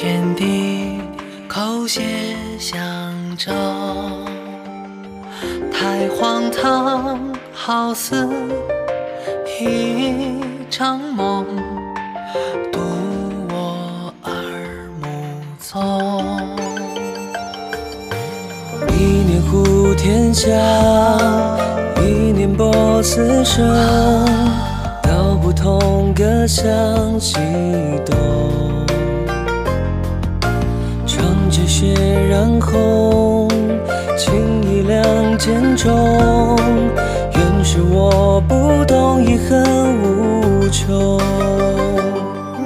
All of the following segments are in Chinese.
天地，口舌相争，太荒唐，好似一场梦，渡我耳目中。一念护天下，一念博此生，道不同，各向其东。 这血染红，情意两肩重。原是我不懂，遗恨无穷。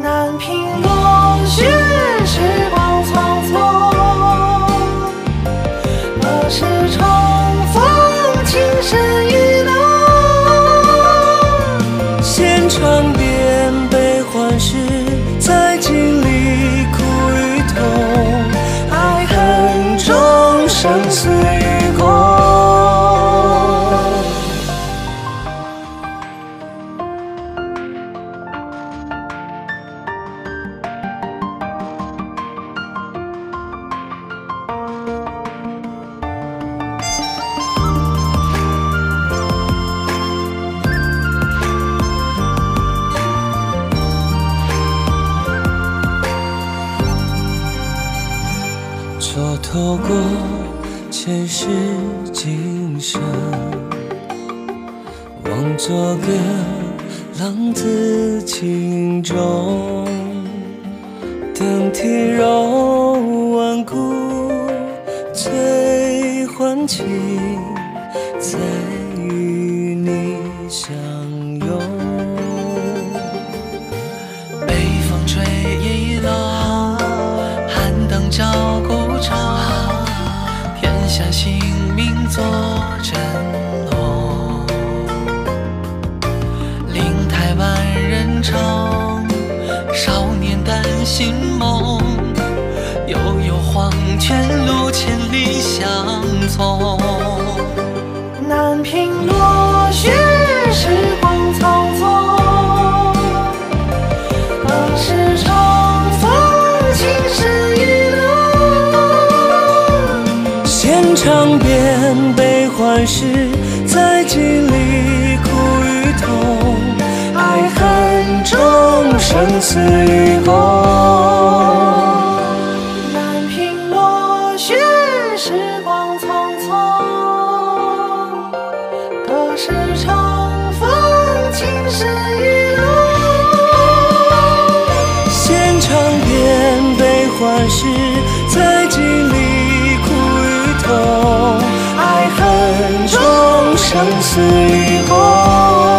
难平落雪，时光匆匆。我是重逢，情深意浓。浅尝遍悲欢事，才经历苦与痛。 生死与共，蹉跎过。 前世今生，望做个浪子情种，等体柔顽固最欢喜，再与你相拥。北风吹一冷，寒灯照古城。 下姓名作阵龙，灵台万人城，少年担心梦，悠悠黄泉路，千里相从。南屏落雪，时光匆匆，往事重逢，情深意浓。 尝遍悲欢事，再经历苦与痛，爱恨中生死与共。南屏落雪，时光匆匆，隔世重逢，情深意浓。先尝遍悲欢事，再经历。 爱恨中，生死与共。